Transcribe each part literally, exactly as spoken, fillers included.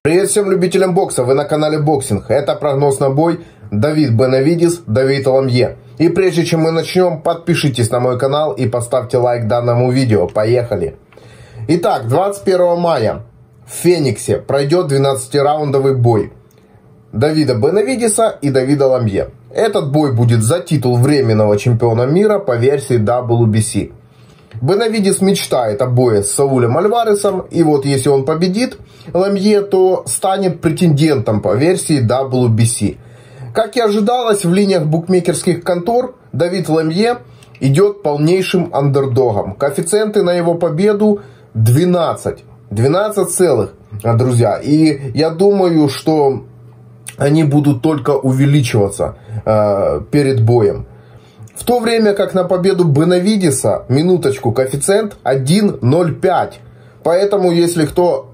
Привет всем любителям бокса, вы на канале Боксинг. Это прогноз на бой Давид Бенавидес, Давид Лемьё. И прежде чем мы начнем, подпишитесь на мой канал и поставьте лайк данному видео. Поехали! Итак, двадцать первого мая в Фениксе пройдет двенадцатираундовый бой Давида Бенавидеса и Давида Лемьё. Этот бой будет за титул временного чемпиона мира по версии дабл ю би си. Бенавидес мечтает о бое с Саулем Альваресом, и вот если он победит Лемьё, то станет претендентом по версии дабл ю би си. Как и ожидалось, в линиях букмекерских контор Давид Лемьё идет полнейшим андердогом. Коэффициенты на его победу двенадцать. двенадцать целых, друзья. И я думаю, что они будут только увеличиваться э, перед боем. В то время как на победу Бенавидеса, минуточку, коэффициент один ноль пять. Поэтому, если кто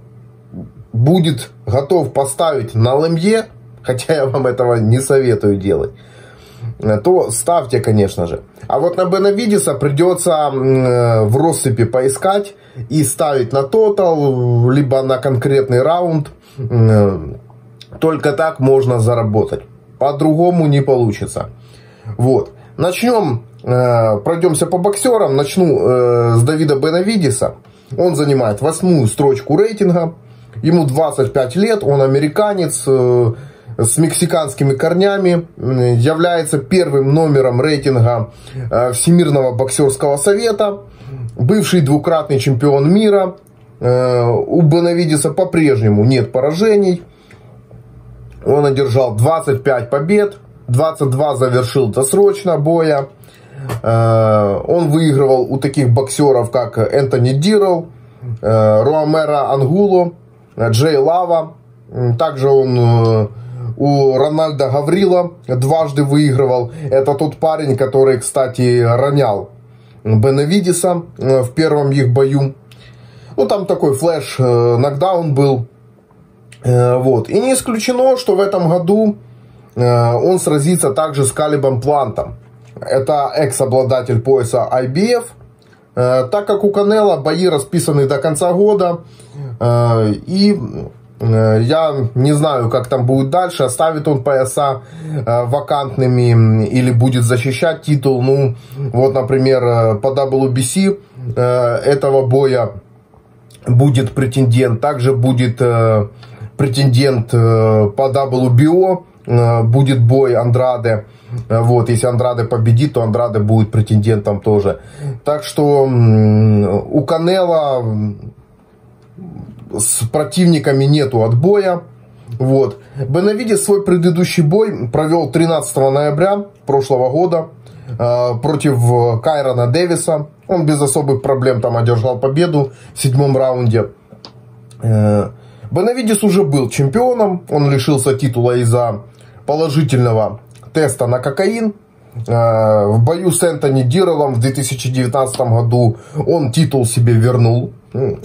будет готов поставить на Лемьё, хотя я вам этого не советую делать, то ставьте, конечно же. А вот на Бенавидеса придется в россыпи поискать и ставить на тотал, либо на конкретный раунд. Только так можно заработать. По-другому не получится. Вот. Начнем, э, пройдемся по боксерам. Начну э, с Давида Бенавидеса. Он занимает восьмую строчку рейтинга. Ему двадцать пять лет, он американец э, с мексиканскими корнями. Э, является первым номером рейтинга э, Всемирного боксерского совета. Бывший двукратный чемпион мира. Э, у Бенавидеса по-прежнему нет поражений. Он одержал двадцать пять побед. двадцать два завершил досрочно боя. Он выигрывал у таких боксеров, как Энтони Диррелл, Роамера Ангулу, Джей Лава. Также он у Рональда Гаврила дважды выигрывал. Это тот парень, который, кстати, ронял Бенавидеса в первом их бою. Ну, там такой флэш-нокдаун был. Вот. И не исключено, что в этом году он сразится также с Калибом Плантом. Это экс-обладатель пояса ай би эф. Так как у Канела бои расписаны до конца года, и я не знаю, как там будет дальше, оставит он пояса вакантными или будет защищать титул. Ну, вот, например, по дабл ю би си этого боя будет претендент. Также будет претендент по дабл ю би о. Будет бой Андраде. Вот, если Андраде победит, то Андраде будет претендентом тоже. Так что у Канела с противниками нету отбоя. Вот. Бенавидес свой предыдущий бой провел тринадцатого ноября прошлого года против Кайрона Дэвиса. Он без особых проблем там одержал победу в седьмом раунде. Бенавидес уже был чемпионом. Он лишился титула из-за положительного теста на кокаин. В бою с Энтони Дирреллом в две тысячи девятнадцатом году он титул себе вернул.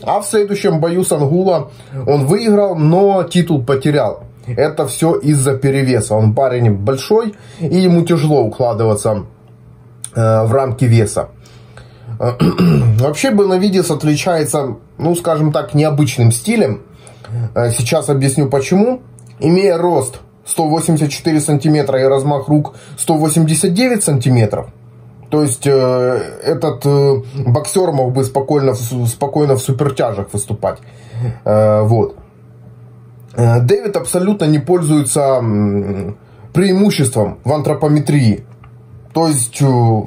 А в следующем бою с Ангула он выиграл, но титул потерял. Это все из-за перевеса. Он парень большой, и ему тяжело укладываться в рамки веса. Вообще Бенавидес отличается, ну скажем так, необычным стилем. Сейчас объясню почему. Имея рост сто восемьдесят четыре сантиметра и размах рук сто восемьдесят девять сантиметров, то есть э, этот э, боксер мог бы спокойно, спокойно в супертяжах выступать. Э, вот. Дэвид абсолютно не пользуется преимуществом в антропометрии. То есть, э,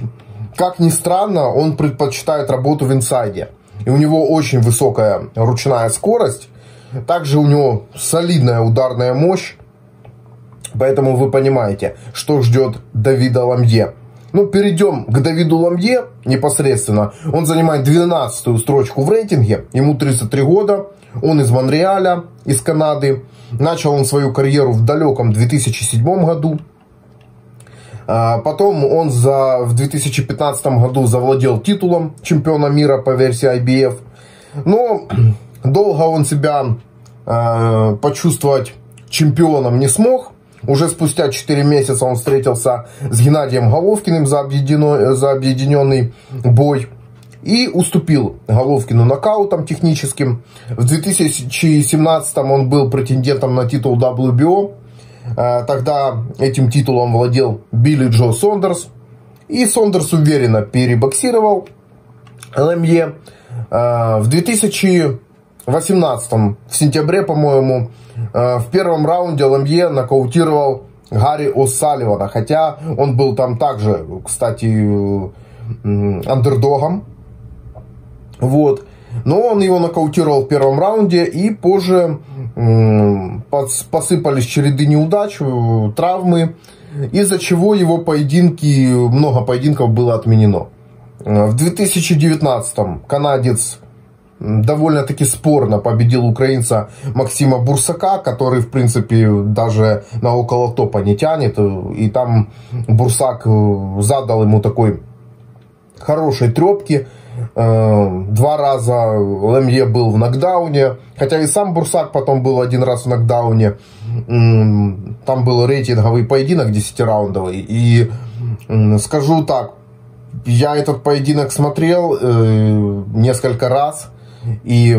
как ни странно, он предпочитает работу в инсайде. И у него очень высокая ручная скорость. Также у него солидная ударная мощь. Поэтому вы понимаете, что ждет Давида Лемьё. Ну, перейдем к Давиду Лемьё непосредственно. Он занимает двенадцатую строчку в рейтинге. Ему тридцать три года. Он из Монреаля, из Канады. Начал он свою карьеру в далеком две тысячи седьмом году. Потом он за, в две тысячи пятнадцатом году завладел титулом чемпиона мира по версии ай би эф. Но долго он себя э, почувствовать чемпионом не смог. Уже спустя четыре месяца он встретился с Геннадием Головкиным за, объедино, за объединенный бой. и уступил Головкину нокаутом техническим. В две тысячи семнадцатом он был претендентом на титул дабл ю би о. Тогда этим титулом владел Билли Джо Сондерс. И Сондерс уверенно перебоксировал Лемьё. В две тысячи восемнадцатом, в сентябре, по-моему, в первом раунде Лемьё нокаутировал Гарри О'Салливана. Хотя он был там также, кстати, андердогом. Вот. Но он его нокаутировал в первом раунде, и позже посыпались череды неудач, травмы, из-за чего его поединки, много поединков было отменено. В две тысячи девятнадцатом канадец довольно-таки спорно победил украинца Максима Бурсака, который, в принципе, даже на около топа не тянет. И там Бурсак задал ему такой хорошей трепки. Два раза Лемьё был в нокдауне, хотя и сам Бурсак потом был один раз в нокдауне. Там был рейтинговый поединок десятираундовый. И скажу так, я этот поединок смотрел несколько раз, и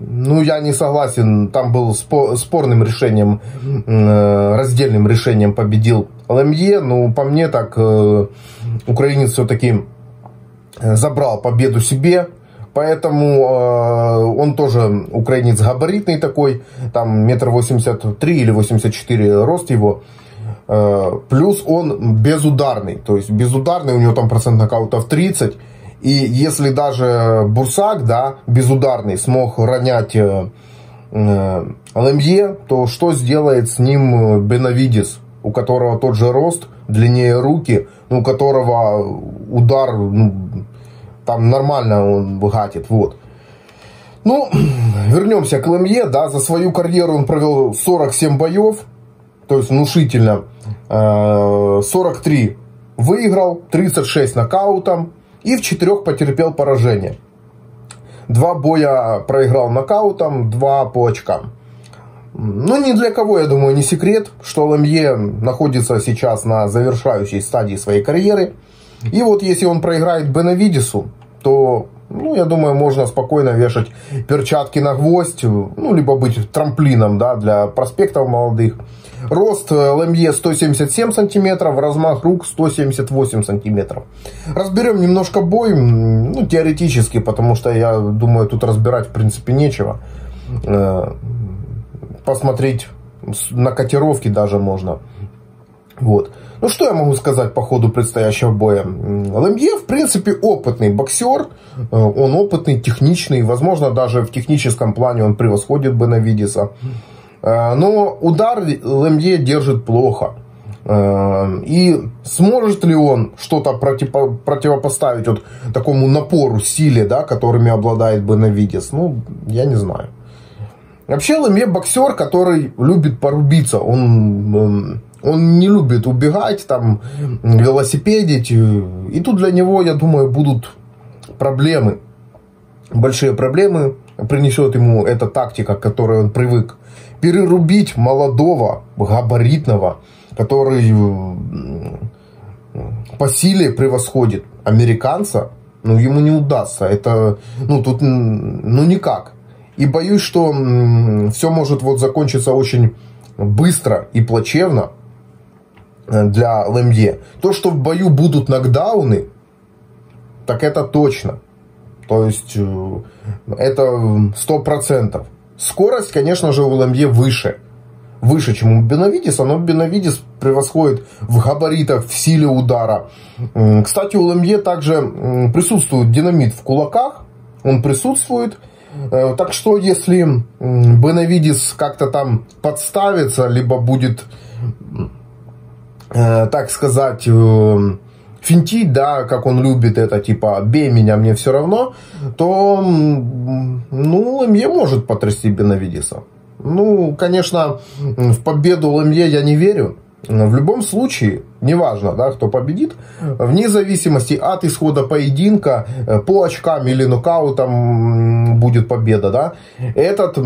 ну, я не согласен, там был спорным решением, раздельным решением победил Лемьё. Но по мне так украинец все-таки забрал победу себе, поэтому э, он тоже украинец габаритный такой, там метр восемьдесят три или восемьдесят четыре рост его, э, плюс он безударный, то есть безударный, у него там процент нокаутов тридцать, и если даже Бурсак, да, безударный, смог ронять э, э, Лемьё, то что сделает с ним Бенавидес, у которого тот же рост, длиннее руки, у которого удар, ну, там нормально он гатит, вот. Ну, вернемся к Лемьё, да, за свою карьеру он провел сорок семь боев, то есть внушительно, сорок три выиграл, тридцать шесть нокаутом и в четырёх потерпел поражение. Два боя проиграл нокаутом, два по очкам. Ну, ни для кого, я думаю, не секрет, что Лемьё находится сейчас на завершающей стадии своей карьеры. И вот если он проиграет Бенавидесу, то, ну, я думаю, можно спокойно вешать перчатки на гвоздь, ну, либо быть трамплином, да, для проспектов молодых. Рост Лемьё сто семьдесят семь сантиметров, размах рук сто семьдесят восемь сантиметров. Разберем немножко бой, ну, теоретически, потому что, я думаю, тут разбирать, в принципе, нечего. Посмотреть на котировки даже можно. Вот. Ну, что я могу сказать по ходу предстоящего боя? Лемьё, в принципе, опытный боксер. Он опытный, техничный. Возможно, даже в техническом плане он превосходит Бенавидеса. Но удар Лемьё держит плохо. И сможет ли он что-то противопоставить вот такому напору, силе, да, которыми обладает Бенавидес? Ну, я не знаю. Вообще Лемьё боксер, который любит порубиться, он, он не любит убегать, там, велосипедить, и тут для него, я думаю, будут проблемы, большие проблемы принесет ему эта тактика, к которой он привык, перерубить молодого, габаритного, который по силе превосходит американца, ну, ему не удастся, это, ну, тут, ну, никак. И боюсь, что все может вот закончиться очень быстро и плачевно для Лемьё. То, что в бою будут нокдауны, так это точно. То есть это сто процентов. Скорость, конечно же, у Лемьё выше. Выше, чем у Бенавидеса, но Бенавидес превосходит в габаритах, в силе удара. Кстати, у Лемьё также присутствует динамит в кулаках. Он присутствует. Так что, если Бенавидес как-то там подставится, либо будет, так сказать, финтить, да, как он любит это, типа, бей меня, мне все равно, то, ну, Лемьё может потрясти Бенавидеса. Ну, конечно, в победу Лемьё я не верю. В любом случае, неважно, да, кто победит, вне зависимости от исхода поединка, по очкам или нокаутам будет победа, да, этот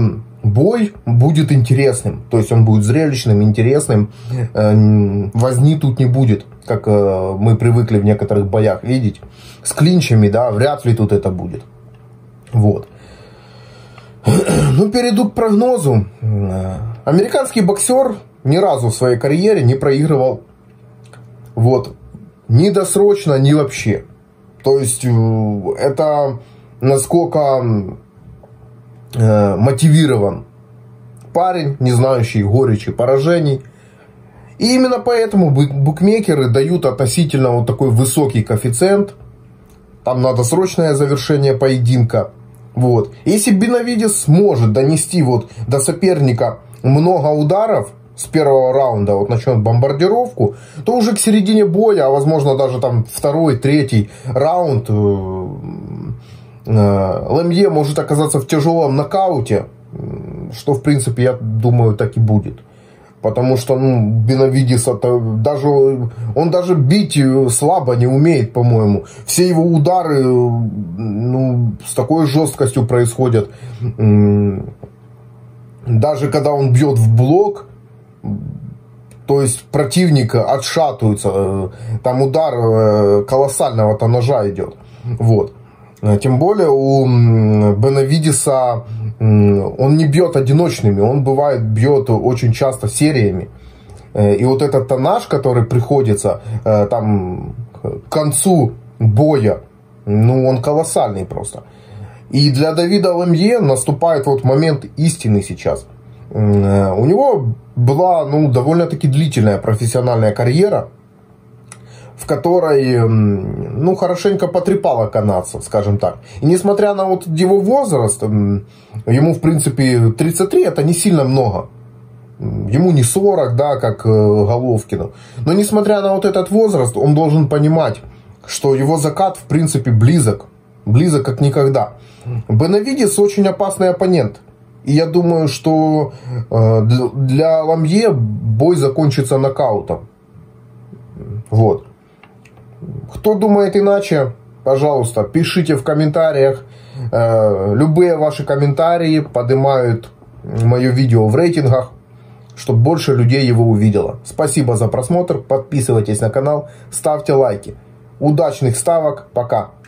бой будет интересным, то есть он будет зрелищным, интересным, возни тут не будет. как э, мы привыкли в некоторых боях видеть. С клинчами, да, вряд ли тут это будет. Вот. Ну, перейду к прогнозу. Американский боксер ни разу в своей карьере не проигрывал. Вот. Ни досрочно, ни вообще. То есть, это насколько э, мотивирован парень, не знающий горечи поражений. И именно поэтому букмекеры дают относительно вот такой высокий коэффициент. Там на досрочное завершение поединка. Вот. Если Бенавидес сможет донести вот до соперника много ударов с первого раунда, вот начнет бомбардировку, то уже к середине боя, а возможно даже там второй, третий раунд, Лемьё может оказаться в тяжелом нокауте, что в принципе, я думаю, так и будет. Потому что, ну, Бенавидес, даже, он даже бить слабо не умеет, по-моему. Все его удары, ну, с такой жесткостью происходят. Даже когда он бьет в блок, то есть противник отшатывается. Там удар колоссального-то ножа идет. Вот. Тем более у Бенавидеса он не бьет одиночными, он бывает бьет очень часто сериями. И вот этот тоннаж, который приходится там к концу боя, ну он колоссальный просто. И для Давида Лемьё наступает вот момент истины сейчас. У него была, ну, довольно-таки длительная профессиональная карьера, в которой, ну, хорошенько потрепало канадцев, скажем так. И несмотря на вот его возраст, ему, в принципе, тридцать три, это не сильно много. Ему не сорок, да, как Головкину. Но несмотря на вот этот возраст, он должен понимать, что его закат, в принципе, близок. Близок как никогда. Бенавидес очень опасный оппонент. И я думаю, что для Лемьё бой закончится нокаутом. Вот. Кто думает иначе, пожалуйста, пишите в комментариях. Любые ваши комментарии поднимают мое видео в рейтингах, чтобы больше людей его увидело. Спасибо за просмотр, подписывайтесь на канал, ставьте лайки. Удачных ставок, пока!